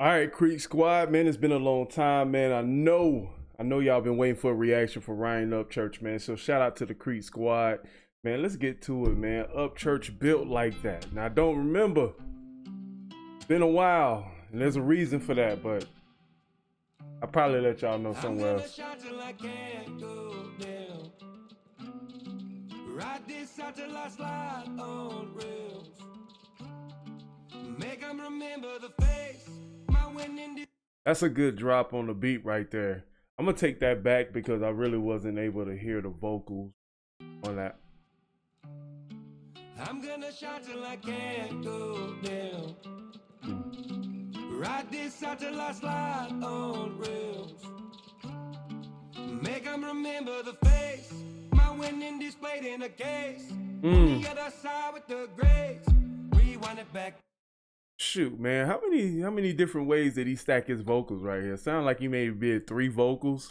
All right, Creek Squad, man, it's been a long time, man. I know y'all been waiting for a reaction for Ryan Upchurch, man. So shout out to the Creek Squad, man. Let's get to it, man. Upchurch built like that. Now, I don't remember. It's been a while, and there's a reason for that, but I'll probably let y'all know somewhere else. Ride this out till I slide on rails. Make 'em remember the face. That's a good drop on the beat right there. I'm gonna take that back because I really wasn't able to hear the vocals on that. I'm gonna shout till I can't go down. Ride this out till I slide on rails. Make 'em remember the face. My winning displayed in a case. On the other side with the grades. Rewind it back. Shoot, man, how many different ways did he stack his vocals right here? Sound like he maybe did 3 vocals.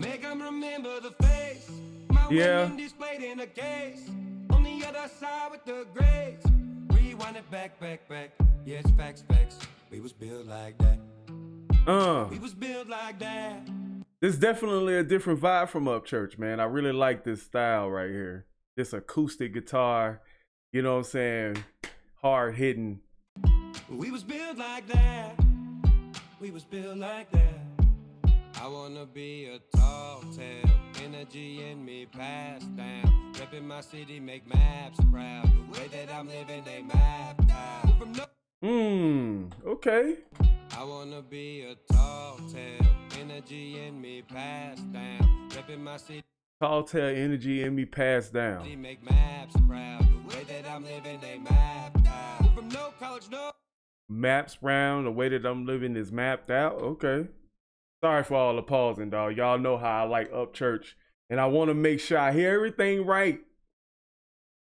Make 'em remember the face. My winning displayed in a case. On the other side with the grades. Rewind it back. Yeah, it's facts. We was built like that. We was built like that. This is definitely a different vibe from Upchurch, man. I really like this style right here. This acoustic guitar, you know what I'm saying? Hard hitting. We was built like that. We was built like that. I wanna be a tall tale. Energy in me passed down. Repping my city, make maps proud. The way that I'm living, they mapped out. Okay. I wanna be a tall tale. Energy in me passed down. Repping my city. Tall tale, energy in me passed down. Make maps proud. The way that I'm living, they mapped. From no college, no maps round. The way that I'm living is mapped out. Okay, sorry for all the pausing, dog. Y'all know how I like Upchurch, and I want to make sure I hear everything right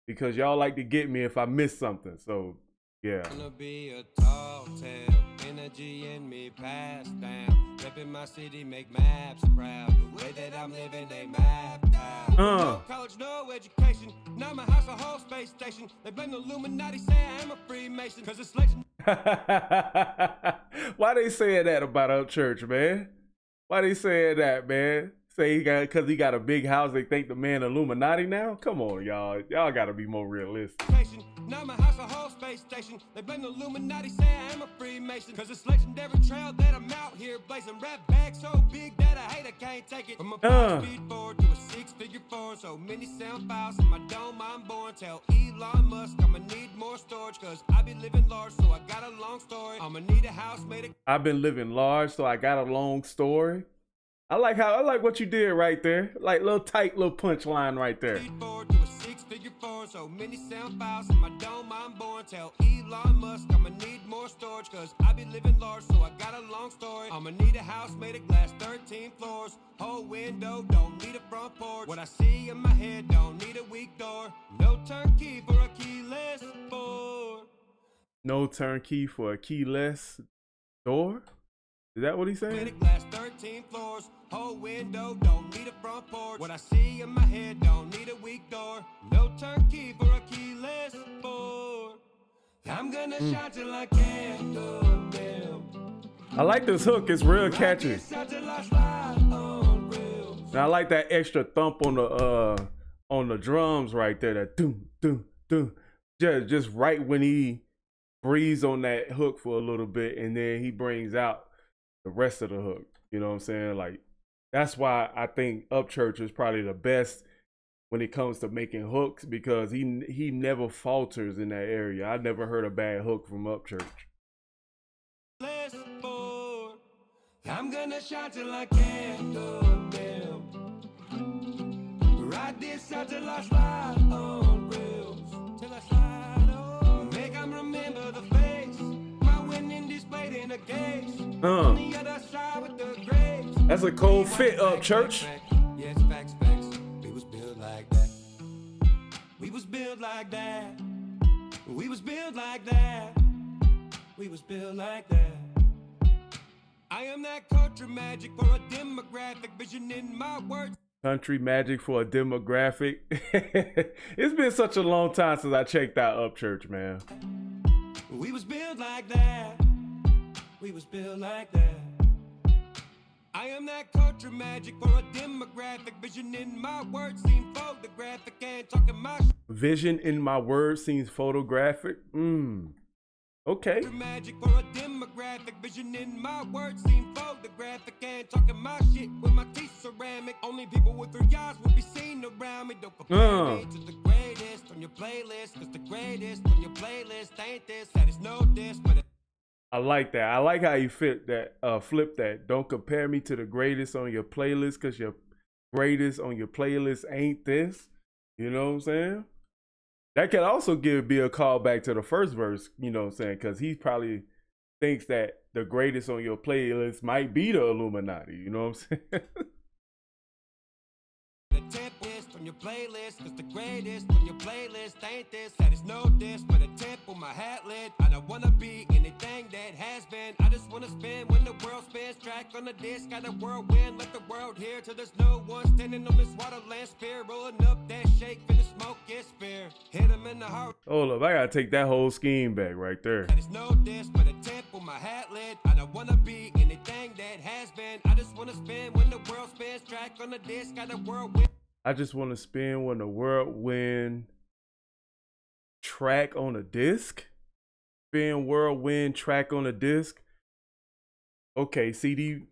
because y'all like to get me if I miss something. So yeah, gonna be a tall tale, energy in me passed down, repping my city, make maps proud. The way that I'm living, they mapped out. No college, no education. Now my house, a whole space station. They blame the Illuminati, say I am a Freemason, cause it's legend. Why they saying that about Upchurch, man? Why they saying that, man? Say he got, cause he got a big house, they think the man Illuminati now? Come on, y'all. Y'all gotta be more realistic. Now my house, a whole space station. They blame the Illuminati, say I am a Freemason, cause it's legendary trail that I'm out here blazing. Rap back so big that I hate I can't take it. From a 5-speed 4 to a 6-figure 4. So many sound files in my dome, I'm born. Tell Elon Musk I'ma need more storage, cause I be living large, so I got a long story. I'ma need a house made of. I've been living large, so I got a long story. I like what you did right there. Like little punchline right there. Figure 4, so many sound files in my dome, I'm born. Tell Elon Musk I'ma need more storage, cause I be living large, so I got a long story. I'ma need a house made of glass, 13 floors. Whole window, don't need a front porch. What I see in my head, don't need a weak door. No turnkey for a keyless door. No turnkey for a keyless door? Is that what he's saying? Glass, 13 floors, whole window, don't need a front porch. What I see in my head, don't need a weak door. No turnkey for a keyless board. I'm gonna shout till I can't go down. I like this hook, it's real catchy. And I like that extra thump on the drums right there. That doom, doom, doom. Just right when he breathes on that hook for a little bit, and then he brings out the rest of the hook, you know what I'm saying? Like, that's why I think Upchurch is probably the best when it comes to making hooks, because he never falters in that area. I never heard a bad hook from Upchurch. I'm gonna shout till I can't go down. Ride this out till I slide on rails. Till I slide on. Make 'em remember the face. My winning displayed in a case. That's a cold fit, Upchurch. Yes, facts. We was built like that. We was built like that. We was built like that. We was built like that. I am that country magic for a demographic vision in my words. Country magic for a demographic. It's been such a long time since I checked out Upchurch, man. We was built like that. We was built like that. I am that culture magic for a demographic. Vision in my words seems photographic. And talking my vision in my words seems photographic. Okay. Magic for a demographic. Vision in my words seems photographic. And talking my shit with my teeth ceramic. Only people with their yards will be seen around me. Don't compare me to the greatest on your playlist. Cause the greatest on your playlist ain't this. That is no this, but I like that. I like how you flip that. Don't compare me to the greatest on your playlist, cause your greatest on your playlist ain't this. You know what I'm saying? That could also be a callback to the first verse. You know what I'm saying? Cause he probably thinks that the greatest on your playlist might be the Illuminati. You know what I'm saying? On your playlist, cause the greatest on your playlist ain't this. That is no diss, but a tip on my hat lid. I don't wanna be anything that has been. I just wanna spin when the world spins. Track on the disc, got a whirlwind. Let the world hear till there's no one standing on this waterland sphere. Rolling up that shake for the smoke is fair. Hit him in the heart. Hold up, I gotta take that whole scheme back right there. That is no diss, but a tip on my hat lid. I don't wanna be anything that has been. I just wanna spin when the world spins. Track on the disc, got a whirlwind. I just want to spin when the whirlwind track on a disc. Spin whirlwind track on a disc. Okay, CD.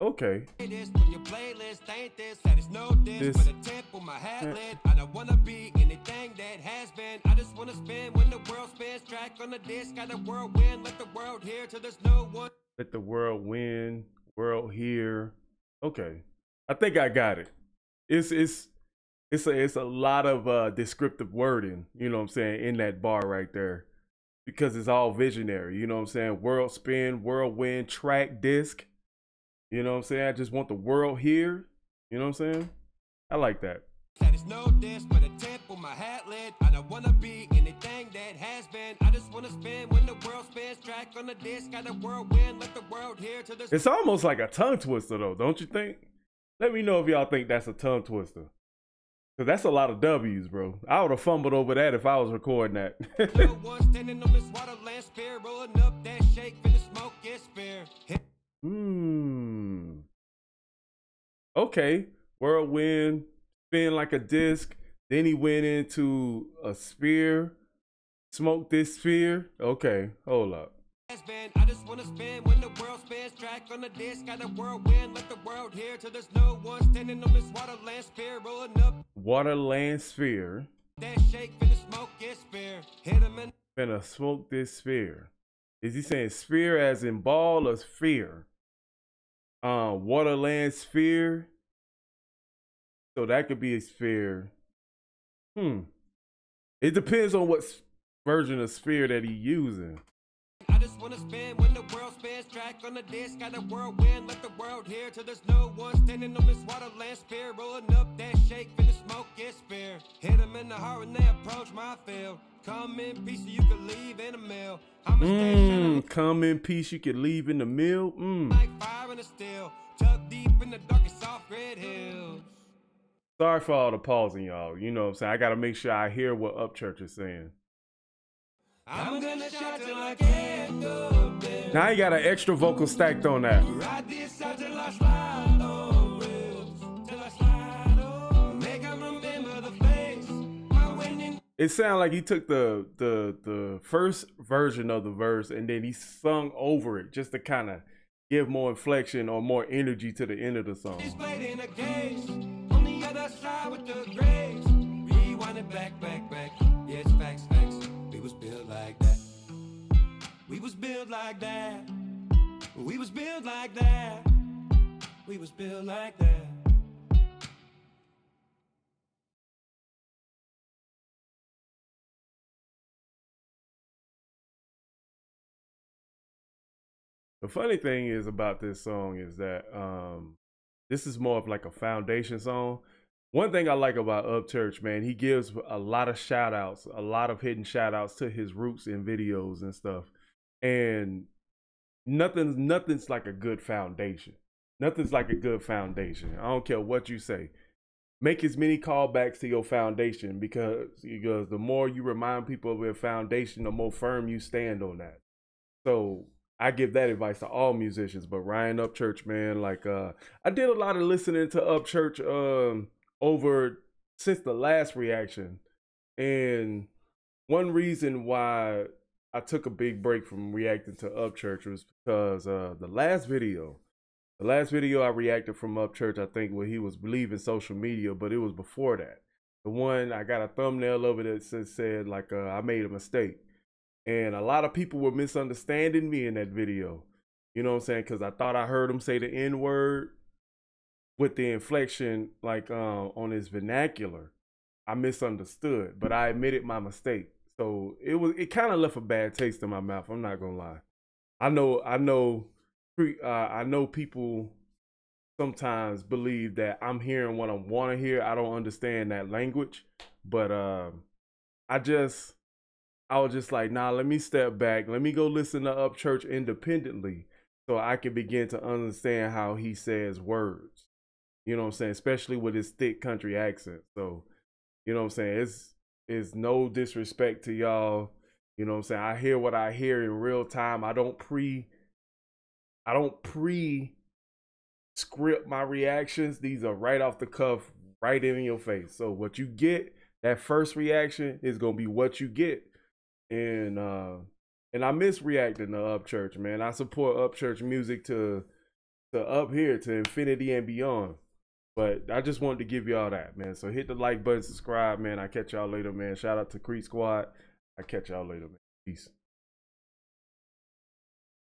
Okay. This on your playlist ain't this. That is no diss, but a tip on my hat lid. I don't want to be anything that has been. I just want to spin when the world spins. Track on the disc. Got a whirlwind. Let the world hear till there's no one. Let the world win. World hear. Okay. I think I got it. It's a lot of descriptive wording, you know what I'm saying, in that bar right there, because it's all visionary, you know what I'm saying? World spin, whirlwind, track, disc, you know what I'm saying? I just want the world here, you know what I'm saying? I like that. That is no diss, but a tip on my hat lid. I don't want to be anything that has been. I just want to spin when the world spins. Track on the disc, got a whirlwind, let the world hear to this. It's almost like a tongue twister though, don't you think? Let me know if y'all think that's a tongue twister. Cause that's a lot of W's, bro. I would have fumbled over that if I was recording that. Okay. Whirlwind, spin like a disc. Then he went into a sphere. Smoke this sphere. Okay, hold up. I just want to spin when the world spins. Track on the disc, got a whirlwind. Let the world hear till there's no one standing on this waterland sphere. Rolling up waterland sphere. That shake finna smoke this sphere. Hit him in. Finna smoke this sphere. Is he saying sphere as in ball or sphere? Waterland sphere. So that could be a sphere. It depends on what version of sphere that he using. I just want to spin when the world spins. Track on the disc, got a whirlwind. Let the world hear till there's no one standing on this waterland sphere. Rolling up that shake, finna smoke is fair. Hit them in the heart when they approach my field. Come in peace, you can leave in the mill. I'm a come in peace, you can leave in the mill. Like fire in the steel, tucked deep in the dark and soft red hills. Sorry for all the pausing, y'all. You know what I'm saying? I got to make sure I hear what Upchurch is saying. I'm gonna shout till I can't go there. Now you got an extra vocal stacked on that. Ride this out till I slide on wheels, till I slide on. Make them remember the face. My winning. It sounded like he took the first version of the verse and then he sung over it just to kind of give more inflection or more energy to the end of the song. It's played in a case on the other side with the grace. Rewind it back, back, back. Yes, facts, facts. We was built like that. We was built like that. We was built like that. We was built like that. The funny thing is about this song is that this is more of like a foundation song. One thing I like about Upchurch, man, he gives a lot of shout outs, a lot of hidden shout outs to his roots in videos and stuff. And nothing's like a good foundation. I don't care what you say. Make as many callbacks to your foundation, because the more you remind people of your foundation, the more firm you stand on that. So I give that advice to all musicians, but Ryan Upchurch, man, like I did a lot of listening to Upchurch over since the last reaction. And one reason why I took a big break from reacting to Upchurch was because the last video I reacted from Upchurch, I think when he was leaving social media, but it was before that. The one I got a thumbnail of it that said like I made a mistake. And a lot of people were misunderstanding me in that video. You know what I'm saying? Because I thought I heard him say the N-word with the inflection, like on his vernacular. I misunderstood, but I admitted my mistake. So it kind of left a bad taste in my mouth. I'm not gonna lie. I know people sometimes believe that I'm hearing what I want to hear. I don't understand that language, but I was just like, nah, let me step back. Let me go listen to Upchurch independently so I can begin to understand how he says words. You know what I'm saying? Especially with his thick country accent. So, you know what I'm saying? It's no disrespect to y'all. You know what I'm saying? I hear what I hear in real time. I don't pre-script my reactions. These are right off the cuff, right in your face. So what you get, that first reaction is going to be what you get. And I miss reacting to Upchurch, man. I support Upchurch music to up here, to infinity and beyond. But I just wanted to give y'all that, man. So hit the like button, subscribe, man. I catch y'all later, man. Shout out to Creek Squad. I catch y'all later, man. Peace.